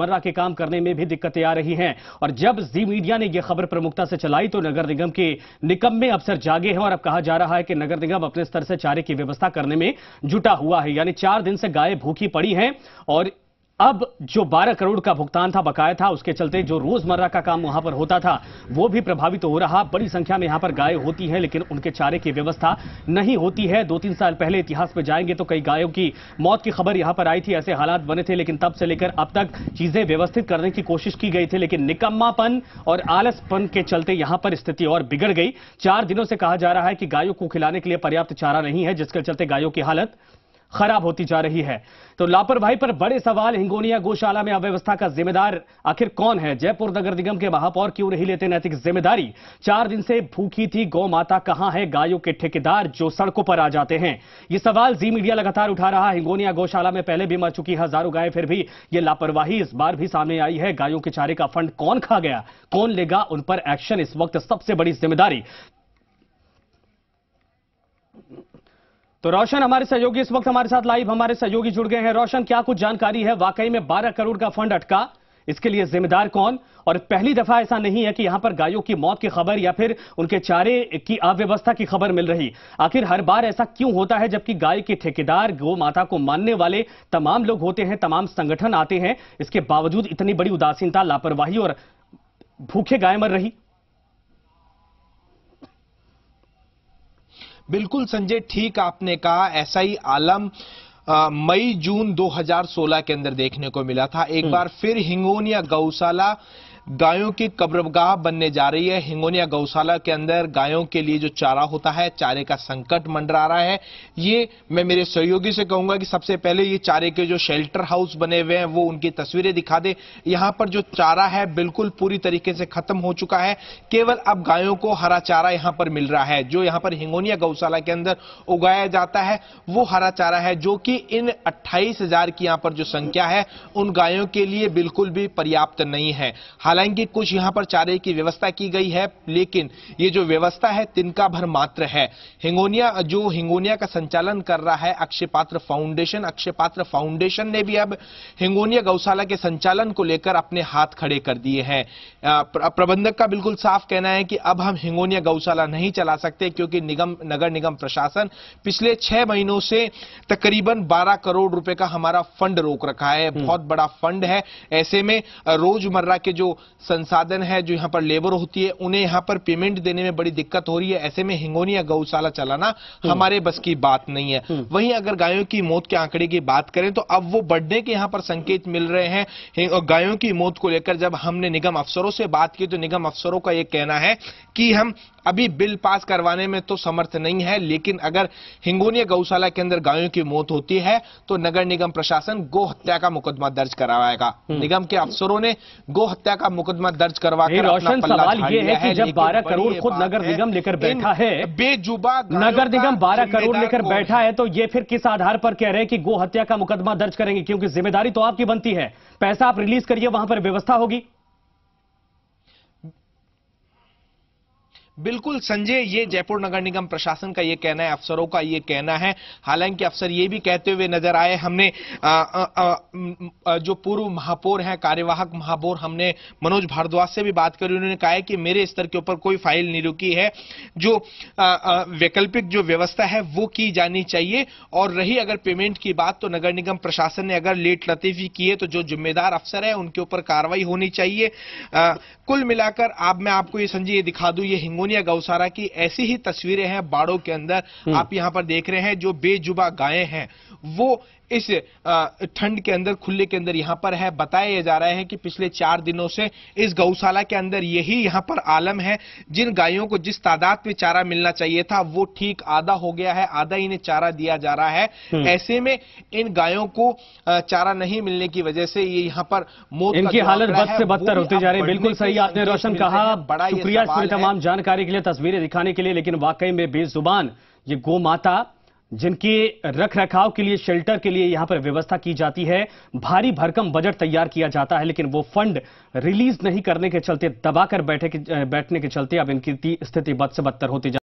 मर्रा के काम करने में भी दिक्कतें आ रही हैं और जब जी मीडिया ने यह खबर प्रमुखता से चलाई तो नगर निगम के निकम्मे अफसर जागे हैं और अब कहा जा रहा है कि नगर निगम अपने स्तर से चारे की व्यवस्था करने में जुटा हुआ है। यानी 4 दिन से गायें भूखी पड़ी हैं और अब जो 12 करोड़ का भुगतान था, बकाया था, उसके चलते जो रोजमर्रा का काम वहां पर होता था वो भी प्रभावित हो रहा। बड़ी संख्या में यहां पर गायें होती हैं लेकिन उनके चारे की व्यवस्था नहीं होती है। 2-3 साल पहले इतिहास में जाएंगे तो कई गायों की मौत की खबर यहां पर आई थी, ऐसे हालात बने थे, लेकिन तब से लेकर अब तक चीजें व्यवस्थित करने की कोशिश की गई थी लेकिन निकम्मापन और आलसपन के चलते यहां पर स्थिति और बिगड़ गई। 4 दिनों से कहा जा रहा है कि गायों को खिलाने के लिए पर्याप्त चारा नहीं है, जिसके चलते गायों की हालत खराब होती जा रही है। तो लापरवाही पर बड़े सवाल। हिंगोनिया गौशाला में अव्यवस्था का जिम्मेदार आखिर कौन है? जयपुर नगर निगम के महापौर क्यों नहीं लेते नैतिक जिम्मेदारी? 4 दिन से भूखी थी गौ माता, कहां है गायों के ठेकेदार जो सड़कों पर आ जाते हैं? ये सवाल जी मीडिया लगातार उठा रहा। हिंगोनिया गौशाला में पहले भी मर चुकी हजारों गायें, फिर भी ये लापरवाही इस बार भी सामने आई है। गायों के चारे का फंड कौन खा गया, कौन लेगा उन पर एक्शन? इस वक्त सबसे बड़ी जिम्मेदारी। तो रोशन हमारे सहयोगी इस वक्त हमारे साथ लाइव हमारे सहयोगी जुड़ गए हैं। रोशन, क्या कुछ जानकारी है? वाकई में 12 करोड़ का फंड अटका, इसके लिए जिम्मेदार कौन? और पहली दफा ऐसा नहीं है कि यहां पर गायों की मौत की खबर या फिर उनके चारे की अव्यवस्था की खबर मिल रही। आखिर हर बार ऐसा क्यों होता है जबकि गाय के ठेकेदार, गौ माता को मानने वाले तमाम लोग होते हैं, तमाम संगठन आते हैं, इसके बावजूद इतनी बड़ी उदासीनता, लापरवाही और भूखे गाय मर रही? बिल्कुल संजय, ठीक आपने कहा। ऐसा ही आलम मई जून 2016 के अंदर देखने को मिला था। एक बार फिर हिंगोनिया गौशाला गायों की कब्रगाह बनने जा रही है। हिंगोनिया गौशाला के अंदर गायों के लिए जो चारा होता है, चारे का संकट मंडरा रहा है। ये मैं मेरे सहयोगी से कहूंगा कि सबसे पहले ये चारे के जो शेल्टर हाउस बने हुए हैं वो उनकी तस्वीरें दिखा दे। यहां पर जो चारा है बिल्कुल पूरी तरीके से खत्म हो चुका है। केवल अब गायों को हरा चारा यहां पर मिल रहा है। जो यहां पर हिंगोनिया गौशाला के अंदर उगाया जाता है वो हरा चारा है, जो कि इन 28,000 की यहां पर जो संख्या है उन गायों के लिए बिल्कुल भी पर्याप्त नहीं है। हालांकि कुछ यहां पर चारे की व्यवस्था की गई है लेकिन ये जो व्यवस्था है तिनका भर मात्र है। हिंगोनिया का संचालन कर रहा है अक्षय पात्र फाउंडेशन ने भी अब हिंगोनिया गौशाला के संचालन को लेकर अपने हाथ खड़े कर दिए हैं। प्रबंधक का बिल्कुल साफ कहना है कि अब हम हिंगोनिया गौशाला नहीं चला सकते क्योंकि नगर निगम प्रशासन पिछले 6 महीनों से तकरीबन 12 करोड़ रुपए का हमारा फंड रोक रखा है। बहुत बड़ा फंड है। ऐसे में रोजमर्रा के जो संसाधन है, जो यहां पर लेबर होती है, उन्हें यहां पर पेमेंट देने में बड़ी दिक्कत हो रही है। ऐसे में हिंगोनिया गौशाला चलाना हमारे बस की बात नहीं है। वहीं अगर गायों की मौत के आंकड़े की बात करें तो अब वो बढ़ने के यहां पर संकेत मिल रहे हैं। गायों की मौत को लेकर जब हमने निगम अफसरों से बात की तो निगम अफसरों का यह कहना है कि हम अभी बिल पास करवाने में तो समर्थ नहीं है, लेकिन अगर हिंगोनिया गौशाला के अंदर गायों की मौत होती है तो नगर निगम प्रशासन गो हत्या का मुकदमा दर्ज करवाएगा। निगम के अफसरों ने गो हत्या का मुकदमा दर्ज करवाकर अपना पल्ला झाड़ लिया है। जब 12 करोड़ खुद नगर निगम लेकर बैठा है, बेजुबा नगर निगम 12 करोड़ लेकर बैठा है, तो ये फिर किस आधार पर कह रहे हैं कि गो हत्या का मुकदमा दर्ज करेंगे? क्योंकि जिम्मेदारी तो आपकी बनती है, पैसा आप रिलीज करिए, वहां पर व्यवस्था होगी। बिल्कुल संजय, ये जयपुर नगर निगम प्रशासन का ये कहना है, अफसरों का ये कहना है। हालांकि अफसर ये भी कहते हुए नजर आए। हमने जो पूर्व महापौर हैं, कार्यवाहक महापौर, हमने मनोज भारद्वाज से भी बात करी। उन्होंने कहा है कि मेरे स्तर के ऊपर कोई फाइल नहीं रुकी है, जो वैकल्पिक जो व्यवस्था है वो की जानी चाहिए। और रही अगर पेमेंट की बात तो नगर निगम प्रशासन ने अगर लेट लतीफी की है तो जो जिम्मेदार अफसर है उनके ऊपर कार्रवाई होनी चाहिए। कुल मिलाकर मैं आपको ये संजय दिखा दूं, ये हिंगोनिया गौशाला की ऐसी ही तस्वीरें हैं। बाड़ों के अंदर आप यहां पर देख रहे हैं जो बेजुबा गायें हैं वो इस ठंड के अंदर खुले के अंदर यहां पर है। बताया जा रहा है कि पिछले 4 दिनों से इस गौशाला के अंदर यही यहां पर आलम है। जिन गायों को जिस तादाद में चारा मिलना चाहिए था वो ठीक आधा हो गया है, आधा इन्हें चारा दिया जा रहा है। ऐसे में इन गायों को चारा नहीं मिलने की वजह से ये यहां पर मौत इनकी हालत बद से बदतर होती जा रही है। बिल्कुल सही आपने रोशन कहा। बड़ा शुक्रिया तमाम जानकारी के लिए, तस्वीरें दिखाने के लिए। लेकिन वाकई में बेजुबान ये गौ माता, जिनके रख रखाव के लिए, शेल्टर के लिए यहां पर व्यवस्था की जाती है, भारी भरकम बजट तैयार किया जाता है, लेकिन वो फंड रिलीज नहीं करने के चलते, दबाकर बैठने के चलते अब इनकी स्थिति बद से बदतर होती जा रही है।